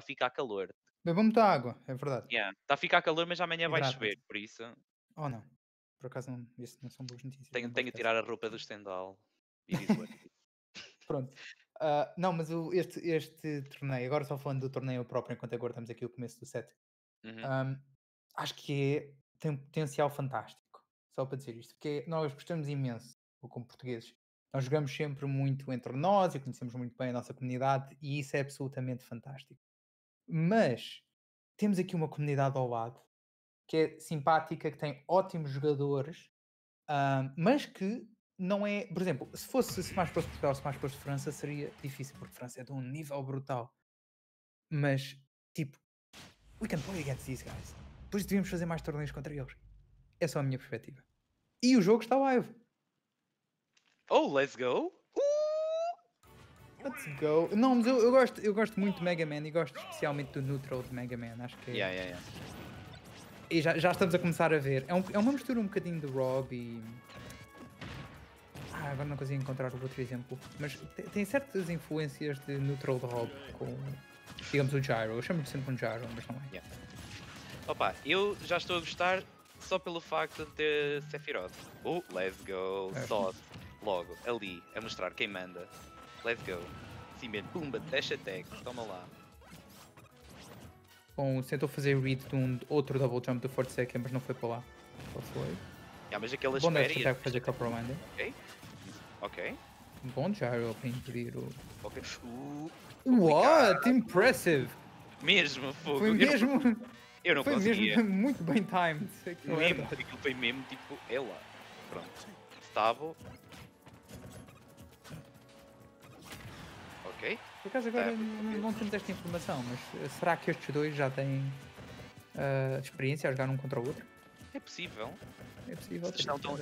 a ficar calor. Bebam muita água, é verdade. Está a ficar calor, mas amanhã vai chover, por isso. Oh não, por acaso não, isso não são boas notícias. Tenho de tirar a roupa do estendal e digo pronto. Não, mas este torneio, agora só falando do torneio próprio, enquanto aguardamos aqui o começo do set, acho que tem um potencial fantástico, só para dizer isto, porque nós gostamos imenso como portugueses. Nós jogamos sempre muito entre nós e conhecemos muito bem a nossa comunidade e isso é absolutamente fantástico. Mas temos aqui uma comunidade ao lado que é simpática, que tem ótimos jogadores, mas que não é... Por exemplo, se mais fosse Portugal, se mais fosse França, seria difícil, porque França é de um nível brutal. Mas, tipo, we can play against these guys. Depois devíamos fazer mais torneios contra eles. É só a minha perspectiva. E o jogo está live. Oh, let's go! Let's go! Não, mas eu gosto muito de Mega Man e gosto especialmente do neutral de Mega Man, acho que é... E já estamos a começar a ver. É uma mistura um bocadinho do Rob e... agora não consigo encontrar outro exemplo. Mas tem certas influências de neutral de Rob com, digamos, o Gyro. Eu chamo-lhe sempre um Gyro, mas não é. Opa, eu já estou a gostar só pelo facto de Sephiroth. Oh, let's go! Sod! Logo, ali, a mostrar quem manda. Let's go. Sim mesmo. Pumba, dash attack. Toma lá. Bom, tentou fazer read de um outro double jump do ForTseKe, mas não foi para lá. Só foi. Mas aquelas férias... Bom dash attack fazer aquela pro-lander. Ok. Bom gyro para impedir o... Ok. What? Impressive! Mesmo, fogo. Foi mesmo... Eu não conseguia. Foi mesmo muito bem timed. Aquilo foi mesmo, tipo, é lá. Pronto. Stable. Por acaso agora não temos esta informação, mas será que estes dois já têm experiência a jogar um contra o outro? É possível. É possível.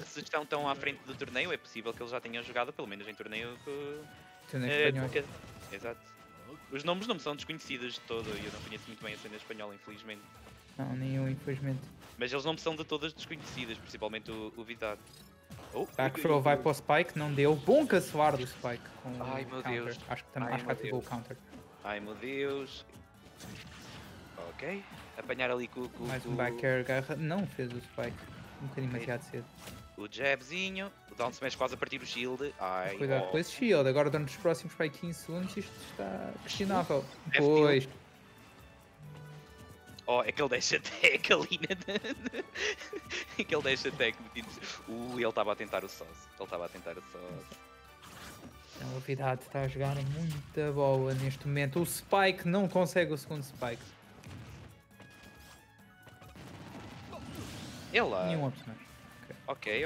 Se estão tão à frente do torneio, é possível que eles já tenham jogado, pelo menos em torneio que... Exato. Os nomes não me são desconhecidos de todo, e eu não conheço muito bem a cena espanhola, infelizmente. Não, nem eu, infelizmente. Mas eles não me são de todas desconhecidas, principalmente o Vidad. Backthrow vai para o Spike, não deu. Bom cancelar do Spike com o counter. Acho que também ativou o counter. Ai meu Deus. Ok. Apanhar ali com o... Mais um back air, garra. Não fez o Spike. Um bocadinho demasiado cedo. O jabzinho. O down smash quase a partir do shield. Ai, cuidado com esse shield. Agora durante os próximos 15 segundos isto está questionável. Pois. Oh, aquele dash attack ali na... Aquele dash attack metido... ele estava a tentar o sauce. Não, o Vidad está a jogar muita bola neste momento. O Spike não consegue o segundo Spike. Nenhum opcional. Ok.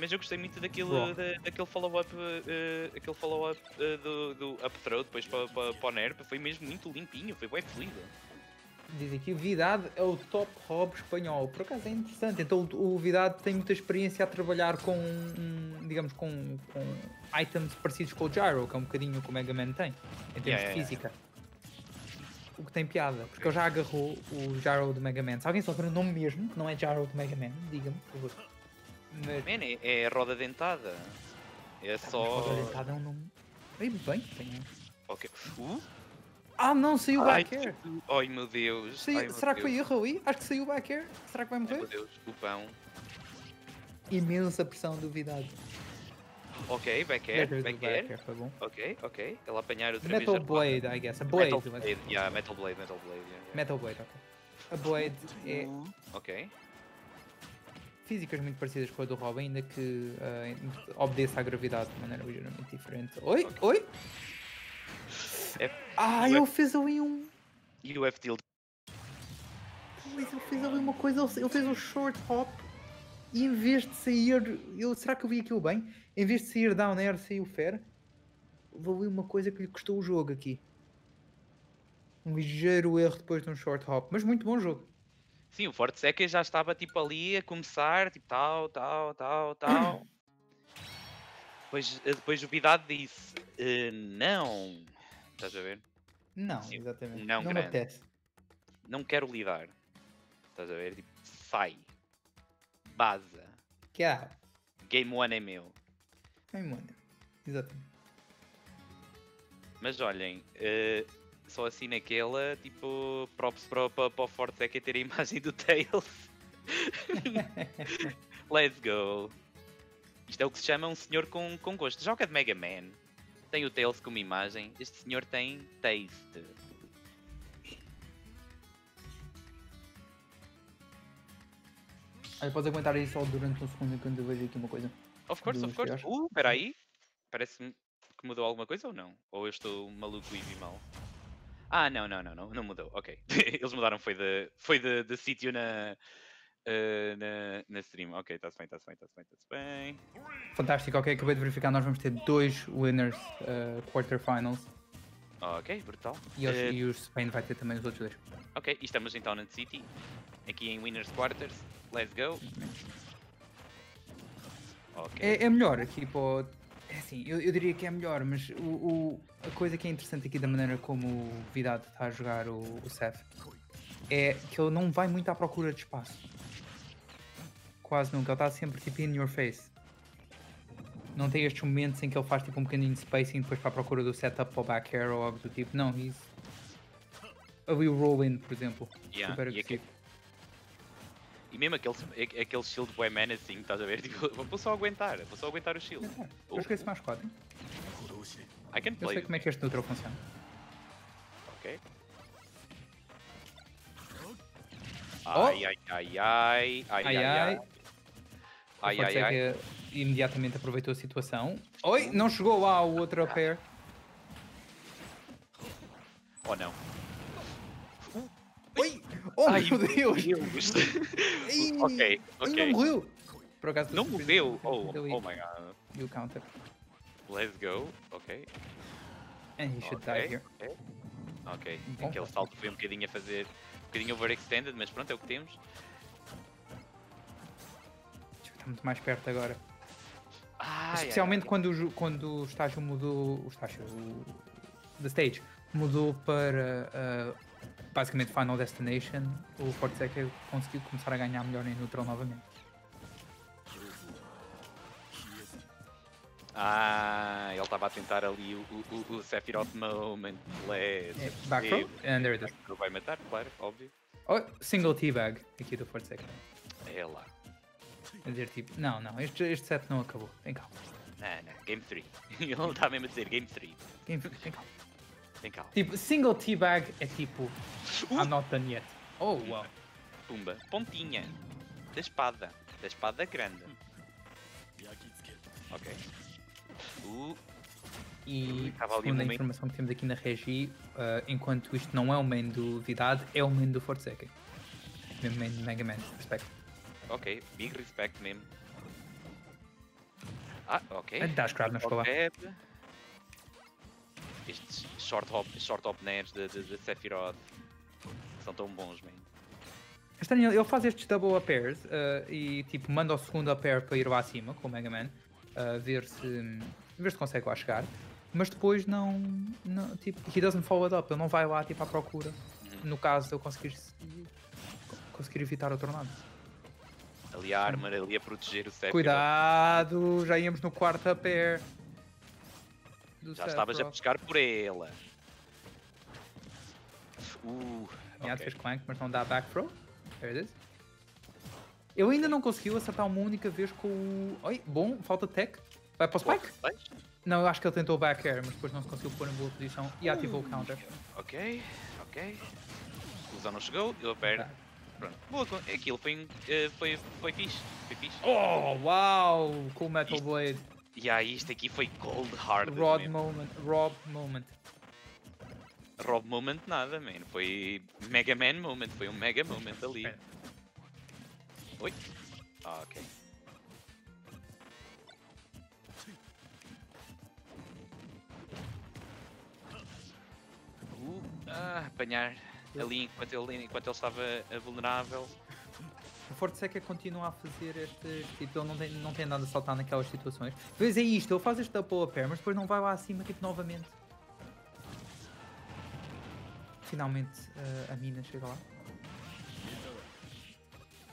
Mas eu gostei muito daquele follow-up do up throw depois para o nerf. Foi mesmo muito limpinho. Foi bem feliz. Diz aqui, o Vidad é o top hub espanhol. Por acaso é interessante. Então o Vidad tem muita experiência a trabalhar com, digamos, com items parecidos com o Gyro, que é um bocadinho que o Mega Man tem, em termos de física. O que tem piada, porque ele já agarrou o Gyro do Mega Man. Se alguém souber o nome mesmo, que não é Gyro do Mega Man, diga-me, por favor. Mas... é roda dentada. É só... Roda dentada é um nome... bem que tem. Ok. Não, saiu o back air. Ai meu Deus. Será que foi erro ali? Acho que saiu o back air. Será que vai morrer? Ai, meu Deus, o pão. Imensa pressão do Vidad. Ok, back air. Back air. Foi bom. Ok. Ele apanhar outra vez. Metal Blade, I guess. A Blade. Metal Blade. Metal Blade, ok. A Blade é... Ok. Físicas muito parecidas com a do Rob, ainda que obedeça à gravidade de maneira ligeiramente diferente. Oi? Ele fez ali um... E o F-Tilt. Ele fez ali uma coisa, ele fez um short hop e em vez de sair... Será que eu vi aquilo bem? Em vez de sair down air, saiu fair. Valeu uma coisa que lhe custou o jogo aqui. Um ligeiro erro depois de um short hop, mas muito bom jogo. Sim, o ForTseKe já estava tipo ali a começar, tipo tal. Depois o Vidad disse, não... Estás a ver? Não, sim, exatamente. Não me apetece. Não quero lidar. Estás a ver? Tipo, sai. Baza. Game 1 é meu. Game 1. Exatamente. Mas olhem, só assim naquela, tipo, props para o ForTseKe é ter a imagem do Tails. Let's go. Isto é o que se chama um senhor com gosto. Joga de Mega Man. Tem o Tails como imagem. Este senhor tem taste. Podes aguentar aí só durante um segundo enquanto eu vejo aqui uma coisa. Of course, of course. Peraí. Parece-me que mudou alguma coisa ou não? Ou eu estou maluco e vi mal? Ah, não mudou. Ok. Eles mudaram, foi de sítio na stream. Ok, está-se bem. Fantástico, ok. Acabei de verificar, nós vamos ter 2 Winners Quarterfinals. Ok, brutal. E o Spain vai ter também os outros 2. Ok, e estamos então na City. Aqui em Winners Quarters. Let's go. Okay. É melhor aqui para... É assim, eu diria que é melhor, mas a coisa que é interessante aqui da maneira como o Vidad está a jogar o Seth é que ele não vai muito à procura de espaço. Quase nunca. Ele está sempre tipo in your face. Não tem estes momentos em que ele faz tipo um bocadinho de spacing depois para a procura do setup para o back air ou algo do tipo. Não, isso. Ali o roll-in, por exemplo. Yeah, super agressivo. E mesmo aquele shield bué menacing, estás a ver? Tipo, vou só aguentar o shield. Eu esqueci mais 4. Eu sei como é que este neutral funciona. Ok. Ai. Imediatamente aproveitou a situação. Oi, não chegou lá o outro pair. Oh não. Ai, meu Deus! Ok. Ele não morreu! Por acaso, não morreu! Oh my god! You counter. Let's go, ok. And he should die here. Ok, aquele salto foi um bocadinho a fazer. Um bocadinho overextended, mas pronto, é o que temos. Está muito mais perto agora. Especialmente quando o estágio mudou. O estágio. The stage mudou para. Basicamente Final Destination, o ForTseKe conseguiu começar a ganhar melhor em neutral novamente. Ele estava a tentar ali o Sephiroth moment. Back row? And there it is. Vai matar, claro, óbvio. Oh, single teabag aqui do ForTseKe. É lá. A dizer tipo, não, este set não acabou, vem cá. Não, Game 3. Ele não está mesmo a dizer Game 3. Game 3, vem cá. Tipo, single teabag é tipo, I'm not done yet. Oh, wow. Pumba. Pontinha. Da espada. Da espada grande. Ok. E, segundo a informação que temos aqui na Regi, enquanto isto não é o main do Vidad, é o main do ForTseKe. Mesmo main do Mega Man. Respect. Ok. Big respect mesmo. Ok. Dash grab na escola. Estes short hop nerds de Sephiroth são tão bons, man. Estranho, ele faz estes double up pairs e tipo manda o segundo up pair para ir lá acima com o Mega Man, ver se consegue lá chegar, mas depois não tipo, he doesn't follow it up, ele não vai lá tipo à procura, no caso de eu conseguir evitar o tornado. Ali a arma, ali a proteger o Sephiroth. Cuidado, já íamos no quarto up pair. Já estavas a pescar por ela. Fez clank, mas não dá back throw. There it is. Ele ainda não conseguiu acertar uma única vez com o... Oi, bom, falta tech. Vai para o spike? Não, eu acho que ele tentou back air, mas depois não se conseguiu pôr em boa posição e ativou o counter. Ok. O Zão não chegou, ele perde. Pronto. Boa, aquilo foi fixe. Oh, uau! Com o Metal Blade. Isto aqui foi cold hard. Rob moment nada, man. Foi Mega Man moment. Foi um Mega moment ali. Oi. Ok. Apanhar ali enquanto ele estava vulnerável. O ForTseKe continua a fazer este tipo, ele não tem nada a saltar naquelas situações. Pois é isto, ele faz este double up air, mas depois não vai lá acima tipo novamente. Finalmente a mina chega lá.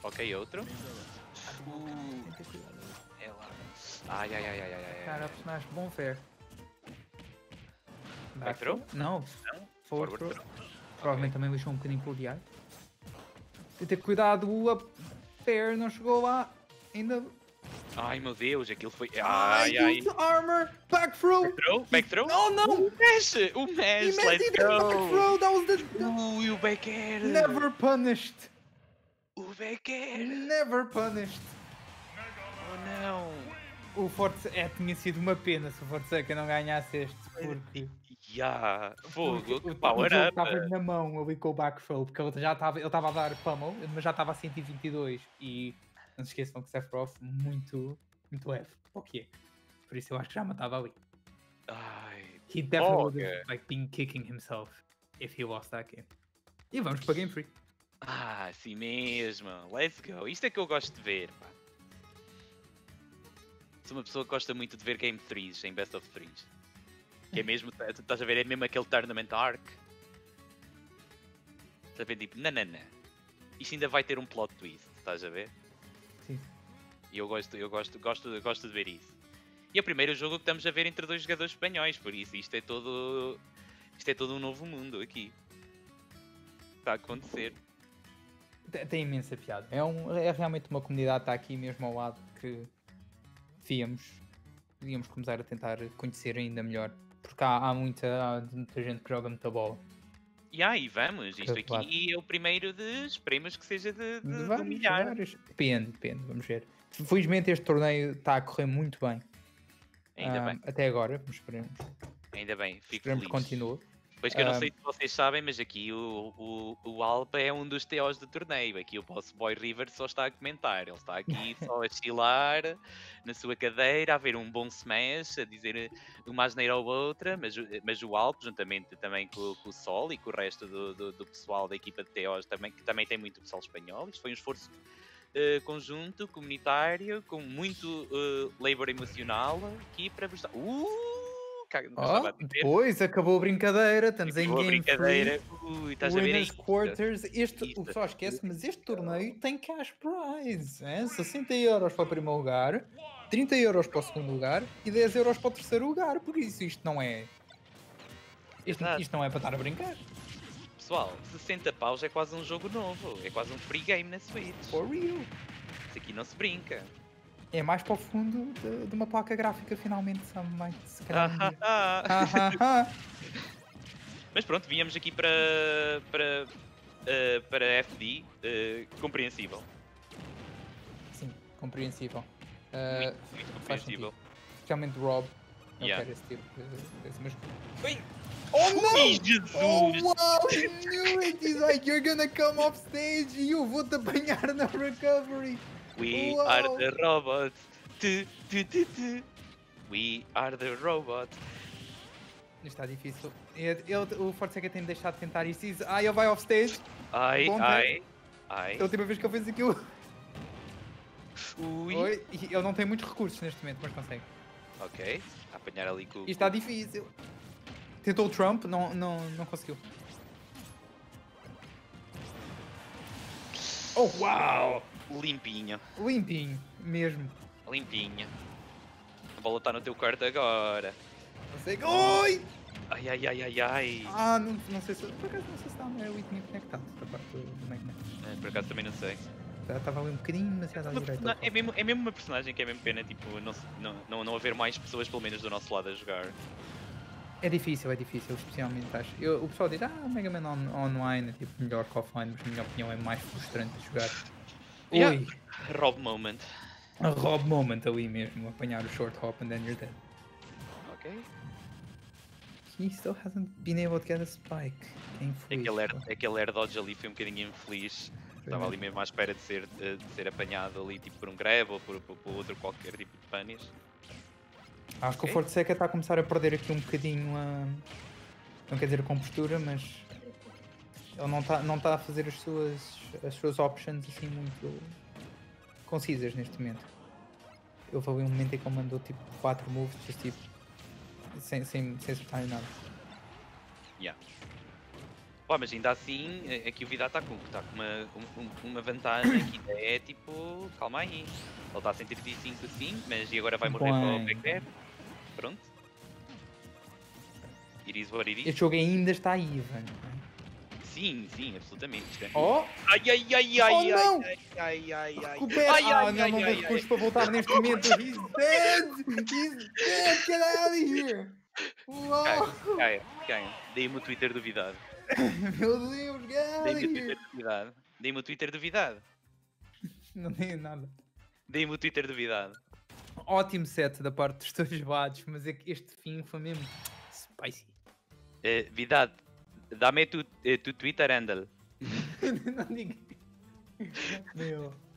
Ok, outro. É lá. Ai. Cara, personagem bom fair. Back throw? Não. Forward throw. Provavelmente também deixou um bocadinho plodear. Tem que ter cuidado, a Fair não chegou lá ainda. Ai meu Deus, aquilo foi... Ai, ai, armor, back throw! Back throw? Oh não! O mesh, let's go! Back throw, that was the... Ui, o back air! Never punished! O back air! Never punished! Oh não! O ForTseKe tinha sido uma pena se o ForTseKe não ganhasse este. Porque... Yeah. Fogo, o power up! Estava na mão ali com o back throw, porque ele estava a dar pummel, mas já estava a 122 e... Não se esqueçam que Sephiroth muito leve, para o que é. Por isso eu acho que já matava ali. Ai, he definitely would have been kicking himself if he lost that game. E vamos para Game Free. Ah, sim mesmo. Let's go. Isto é que eu gosto de ver, pá. Sou uma pessoa que gosta muito de ver Game 3s em Best of 3s. Que é mesmo, estás a ver, é mesmo aquele Tournament Arc. Estás a ver, tipo, nanana. Isto ainda vai ter um plot twist, estás a ver? E eu gosto de ver isso. E é o primeiro jogo que estamos a ver entre dois jogadores espanhóis, por isso isto é todo um novo mundo aqui. Está a acontecer. Tem imensa piada. É realmente uma comunidade que está aqui mesmo ao lado que devíamos começar a tentar conhecer ainda melhor. Porque há muita gente que joga muita bola. E vamos, isto aqui é o primeiro de, esperemos que seja de milhares. Depende, vamos ver. Felizmente este torneio está a correr muito bem. Ainda bem. Até agora, esperemos. Ainda bem, fico feliz. Esperemos que continue. Pois que eu não sei se vocês sabem, mas aqui o Alpa é um dos TOs do torneio. Aqui o Boss Boy River só está a comentar. Ele está aqui só a chilar na sua cadeira, a ver um bom smash, a dizer uma asneira ou outra. Mas o Alpa, juntamente também com o Sol e com o resto do pessoal da equipa de TOs, que também tem muito pessoal espanhol. Isto foi um esforço conjunto, comunitário, com muito labor emocional aqui para vos dar... Depois acabou a brincadeira, estamos acabou em Game Free, Winners Quarters, o pessoal esquece, mas este torneio tem cash prize, é? 60 euros para o primeiro lugar, 30 euros para o segundo lugar e 10 euros para o terceiro lugar, por isso isto não é para estar a brincar. Pessoal, 60 paus é quase um jogo novo, é quase um free game na Switch. For real. Isso aqui não se brinca. É mais para o fundo de uma placa gráfica, finalmente, sabe? Mas pronto, viemos aqui para FD, compreensível. Sim, compreensível. Muito compreensível. Especialmente Rob, não quero esse tipo desse mesmo. Oh não! Jesus! Oh wow, I knew it! He's like, you're gonna come off stage e eu vou-te apanhar na recovery! We are the robots. We are the robots. Está difícil. O ForTseKe tem deixado de tentar isto. Ai, ele vai off stage. Ai. É a última vez que ele fez aquilo. Ui. Ele não tem muitos recursos neste momento, mas consegue. Ok. Apanhar ali com... Isto está difícil. Tentou o Trump, não conseguiu. Oh, uau! Limpinho, mesmo. Limpinho. A bola está no teu quarto agora. Não sei. Oi! Ai. Ah, não sei se. Por acaso não sei se está a Mary tinha conectado da parte do Mega Man. Por acaso também não sei. Estava ali um bocadinho, mas já direito. É mesmo uma personagem que é mesmo pena, tipo, não haver mais pessoas, pelo menos do nosso lado, a jogar. É difícil, especialmente acho. O pessoal diz, Mega Man online é tipo melhor que offline, mas na minha opinião é mais frustrante de jogar. Yeah. Rob moment. A Rob moment ali mesmo, apanhar o short hop and then you're dead. Ok. He still hasn't been able to get a spike. Aquele air dodge ali foi um bocadinho infeliz. Estava ali mesmo à espera de ser apanhado ali tipo por um grab ou por outro qualquer tipo de punish. Acho que o ForTseKe está a começar a perder aqui um bocadinho a... Não quer dizer a compostura, mas... Ele não tá a fazer as suas options assim muito concisas neste momento. Eu falei um momento em que ele mandou tipo 4 moves, just, tipo, sem acertar em nada. Pô, mas ainda assim, é que o Vidad está com uma vantagem que ainda é tipo, calma aí. Ele está a 135 assim, mas e agora vai morrer para o back air. Pronto. It is what it is. Este jogo ainda está aí, velho. Sim, sim, absolutamente. Né? Oh. Ai, ai, ai, ai, oh, ai, ai, ai, ai, ai, ai, não, não vou recurso para voltar neste momento. He's dead, get out of here. Caia. Dei-me o Twitter do Vidad. Meu Deus, cara. Dei-me o Twitter do Vidad. Não dei nada. Dei-me o Twitter do Vidad. Ótimo set da parte dos teus lados, mas é que este fim foi mesmo spicy. Vidad. Dá-me tu Twitter handle. Não diga. Meu.